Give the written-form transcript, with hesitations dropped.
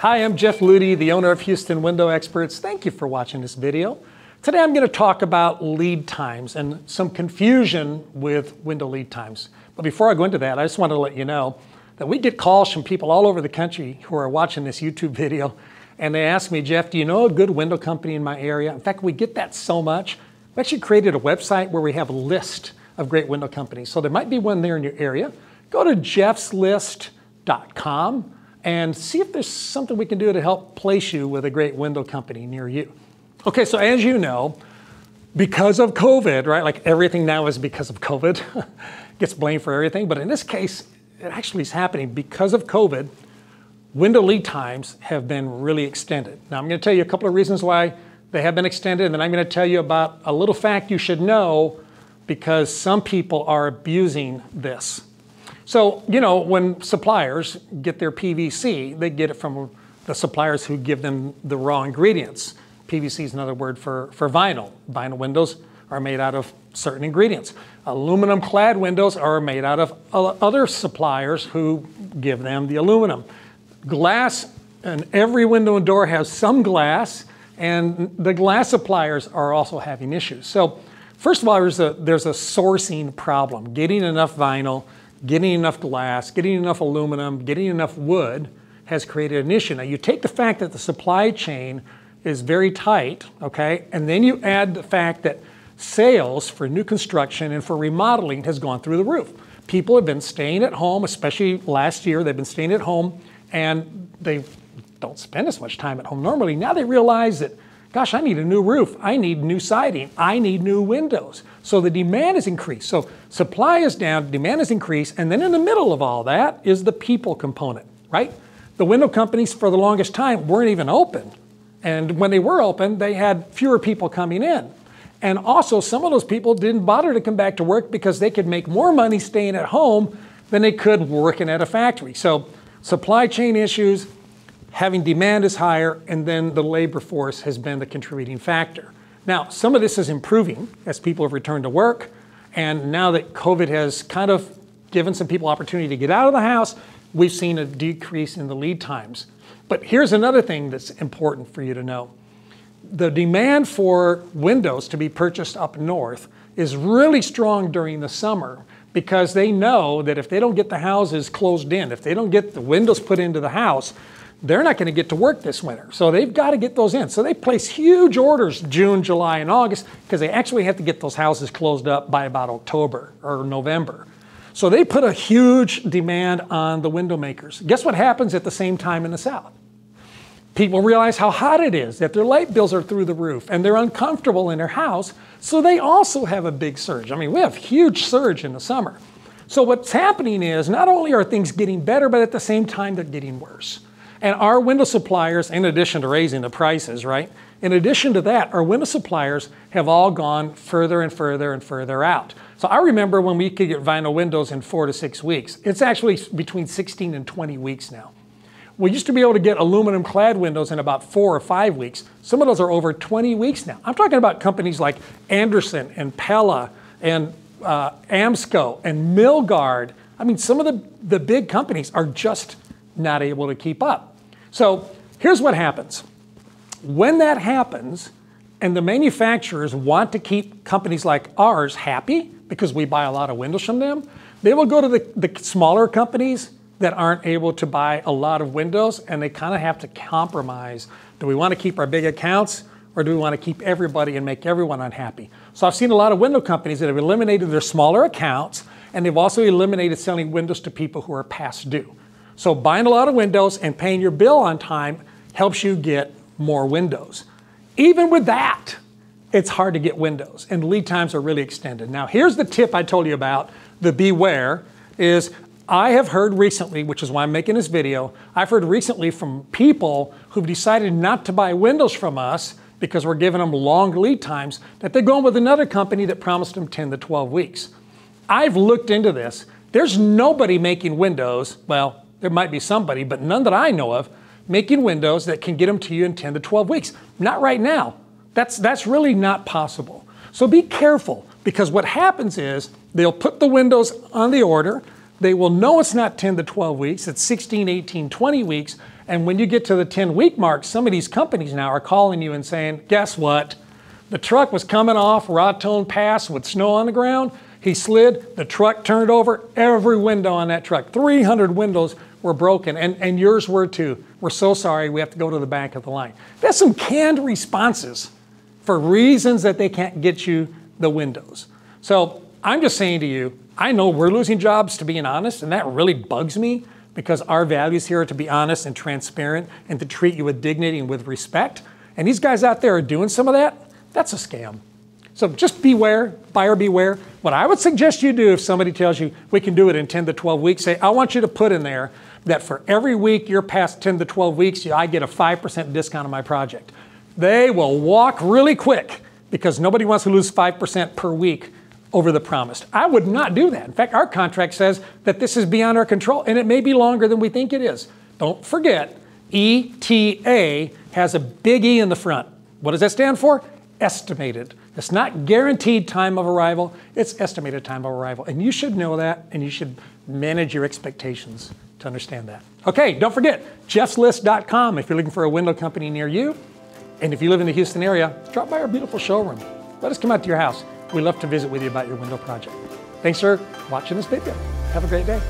Hi, I'm Jeff Ludy, the owner of Houston Window Experts. Thank you for watching this video. Today I'm going to talk about lead times and some confusion with window lead times. But before I go into that, I just want to let you know that we get calls from people all over the country who are watching this YouTube video, and they ask me, Jeff, do you know a good window company in my area? In fact, we get that so much. We actually created a website where we have a list of great window companies. So there might be one there in your area. Go to jeffslist.com. and see if there's something we can do to help place you with a great window company near you. Okay, so as you know, because of COVID, right, like everything now is because of COVID, gets blamed for everything, but in this case, it actually is happening because of COVID. Window lead times have been really extended. Now I'm gonna tell you a couple of reasons why they have been extended, and then I'm gonna tell you about a little fact you should know because some people are abusing this. So, you know, when suppliers get their PVC, they get it from the suppliers who give them the raw ingredients. PVC is another word for vinyl. Vinyl windows are made out of certain ingredients. Aluminum clad windows are made out of other suppliers who give them the aluminum. Glass, and every window and door has some glass, and the glass suppliers are also having issues. So, first of all, there's a sourcing problem. Getting enough vinyl, getting enough glass, getting enough aluminum, getting enough wood has created an issue. Now you take the fact that the supply chain is very tight, okay, and then you add the fact that sales for new construction and for remodeling has gone through the roof. People have been staying at home, especially last year, they've been staying at home and they don't spend as much time at home normally. Now they realize that, gosh, I need a new roof, I need new siding, I need new windows. So the demand is increased. So supply is down, demand is increased, and then in the middle of all that is the people component, right? The window companies for the longest time weren't even open. And when they were open, they had fewer people coming in. And also some of those people didn't bother to come back to work because they could make more money staying at home than they could working at a factory. So supply chain issues, having demand is higher, and then the labor force has been the contributing factor. Now, some of this is improving as people have returned to work, and now that COVID has kind of given some people opportunity to get out of the house, we've seen a decrease in the lead times. But here's another thing that's important for you to know. The demand for windows to be purchased up north is really strong during the summer because they know that if they don't get the houses closed in, if they don't get the windows put into the house, they're not going to get to work this winter. So they've got to get those in. So they place huge orders June, July, and August because they actually have to get those houses closed up by about October or November. So they put a huge demand on the window makers. Guess what happens at the same time in the South? People realize how hot it is, that their light bills are through the roof, and they're uncomfortable in their house. So they also have a big surge. I mean, we have a huge surge in the summer. So what's happening is not only are things getting better, but at the same time, they're getting worse. And our window suppliers, in addition to raising the prices, right? In addition to that, our window suppliers have all gone further and further and further out. So I remember when we could get vinyl windows in 4 to 6 weeks. It's actually between 16 and 20 weeks now. We used to be able to get aluminum clad windows in about 4 or 5 weeks. Some of those are over 20 weeks now. I'm talking about companies like Anderson and Pella and Amsco and Millgard. I mean, some of the big companies are just not able to keep up. So here's what happens. When that happens, and the manufacturers want to keep companies like ours happy, because we buy a lot of windows from them, they will go to the smaller companies that aren't able to buy a lot of windows, and they kind of have to compromise. Do we want to keep our big accounts, or do we want to keep everybody and make everyone unhappy? So I've seen a lot of window companies that have eliminated their smaller accounts, and they've also eliminated selling windows to people who are past due. So buying a lot of windows and paying your bill on time helps you get more windows. Even with that, it's hard to get windows, and lead times are really extended. Now, here's the tip I told you about, the beware, is I have heard recently, which is why I'm making this video, I've heard recently from people who've decided not to buy windows from us because we're giving them long lead times, that they're going with another company that promised them 10 to 12 weeks. I've looked into this. There's nobody making windows, well, there might be somebody, but none that I know of, making windows that can get them to you in 10 to 12 weeks. Not right now. That's really not possible. So be careful, because what happens is they'll put the windows on the order, They will know it's not 10 to 12 weeks, it's 16, 18, 20 weeks. And when you get to the 10-week mark, some of these companies now are calling you and saying, guess what? The truck was coming off Raton Pass with snow on the ground. He slid, the truck turned over, every window on that truck, 300 windows were broken, and yours were too. We're so sorry, we have to go to the back of the line. That's some canned responses for reasons that they can't get you the windows. So I'm just saying to you, I know we're losing jobs, to be honest, and that really bugs me, because our values here are to be honest and transparent and to treat you with dignity and with respect. And these guys out there are doing some of that. That's a scam. So just beware, buyer beware. What I would suggest you do if somebody tells you we can do it in 10 to 12 weeks, say, I want you to put in there that for every week you're past 10 to 12 weeks, I get a 5% discount on my project. They will walk really quick because nobody wants to lose 5% per week over the promised. I would not do that. In fact, our contract says that this is beyond our control and it may be longer than we think it is. Don't forget, ETA has a big E in the front. What does that stand for? Estimated. It's not guaranteed time of arrival, it's estimated time of arrival. And you should know that, and you should manage your expectations to understand that. Okay, don't forget, jeffslist.com if you're looking for a window company near you. And if you live in the Houston area, drop by our beautiful showroom. Let us come out to your house. We'd love to visit with you about your window project. Thanks for watching this video. Have a great day.